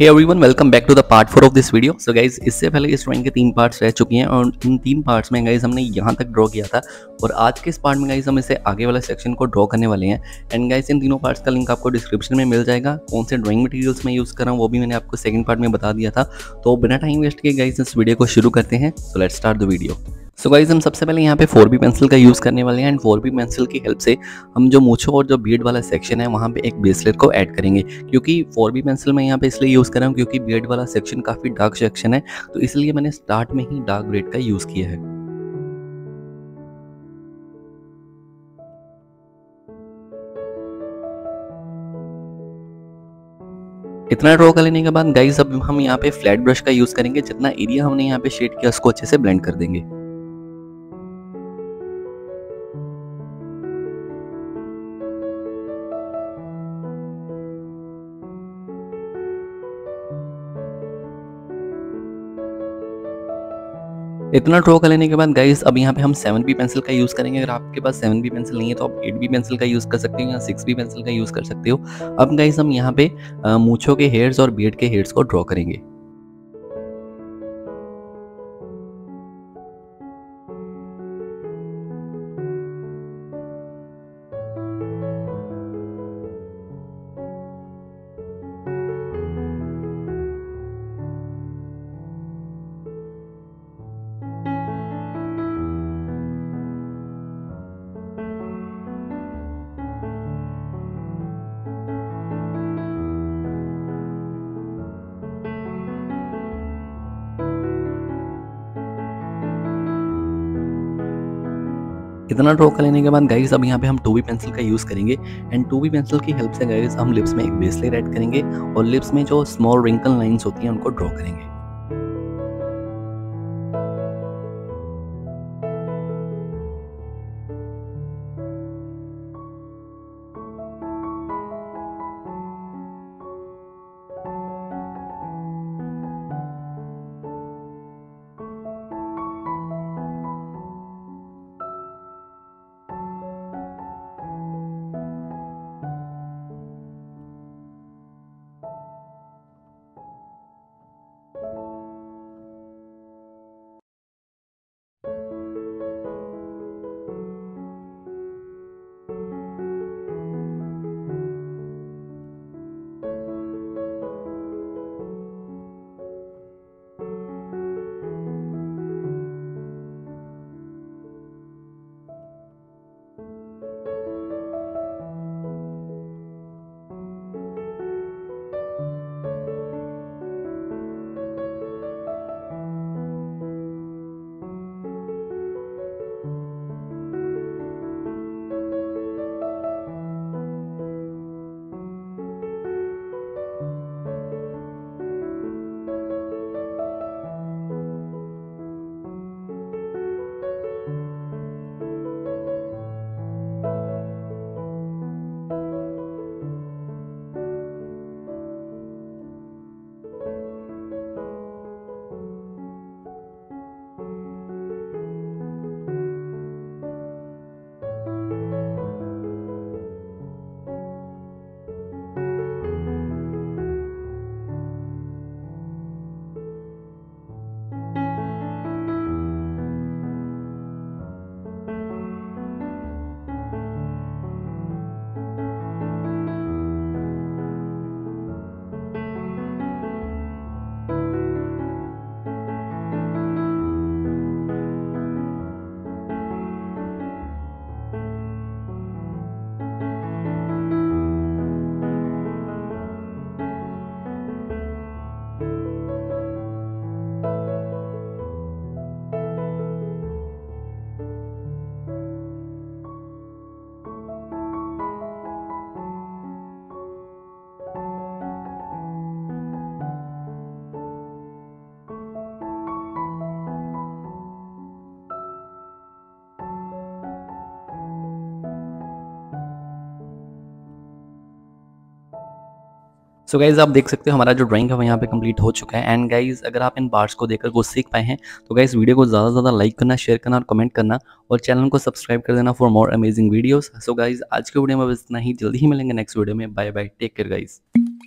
Hey everyone, welcome back to the part 4 of this video. So guys, इससे पहले इस drawing के 3 parts रह चुकी हैं और इन 3 पार्ट्स में गाइज हमने यहाँ तक ड्रॉ किया था और आज के इस पार्ट में गाइज हम इसे आगे वाला सेक्शन को ड्रॉ करने वाले हैं। एंड गाइज इन तीनों पार्ट्स का लिंक आपको डिस्क्रिप्शन में मिल जाएगा। कौन से ड्राइंग मटीरियल्स में यूज़ कर रहा हूँ वो भी मैंने आपको सेकंड पार्ट में बता दिया था। तो बिना टाइम वेस्ट किए गाइज इस वीडियो को शुरू करते हैं। So let's start the video. So guys हम सबसे पहले यहाँ पे 4B पेंसिल का यूज़ करने वाले हैं एंड 4B पेंसिल की हेल्प से हम जो मूँछों और जो बीड वाला सेक्शन है वहाँ पे एक बेसलेट को ऐड करेंगे, क्योंकि 4B पेंसिल मैं यहाँ पे इसलिए यूज़ कर रहा हूँ क्योंकि बीड वाला सेक्शन काफ़ी डार्क सेक्शन है, तो इसलिए मैंने स्टार्ट में ही डार्क रेड का यूज़ किया है। इतना ड्रॉ कर लेने के बाद गाइज अब हम यहाँ पे फ्लैट ब्रश का यूज़ करेंगे। जितना एरिया हमने यहाँ पे शेड किया उसको अच्छे से ब्लेंड कर देंगे। इतना ड्रॉ कर लेने के बाद गाइज अब यहाँ पे हम 7B पेंसिल का यूज़ करेंगे। अगर आपके पास 7B पेंसिल नहीं है तो आप 8B पेंसिल का यूज़ कर सकते हो या 6B पेंसिल का यूज़ कर सकते हो। अब गाइज हम यहाँ पे मूँछों के हेयर्स और बीड के हेयर्स को ड्रॉ करेंगे। इतना ड्रॉ कर लेने के बाद गाइज अब यहाँ पे हम 2B पेंसिल का यूज़ करेंगे एंड 2B पेंसिल की हेल्प से गाइज हम लिप्स में एक बेसलेट ऐड करेंगे और लिप्स में जो स्मॉल रिंकल लाइंस होती हैं उनको ड्रॉ करेंगे। सो गाइज़ आप देख सकते हो हमारा जो ड्राइंग है वो यहाँ पे कंप्लीट हो चुका है। एंड गाइज़ अगर आप इन पार्ट्स को देखकर कुछ सीख पाए हैं तो गाइज़ वीडियो को ज़्यादा से ज़्यादा लाइक करना, शेयर करना और कमेंट करना और चैनल को सब्सक्राइब कर देना for more amazing videos. So guys आज के वीडियो में बस इतना ही, जल्दी ही मिलेंगे नेक्स्ट वीडियो में। Bye bye, take care guys.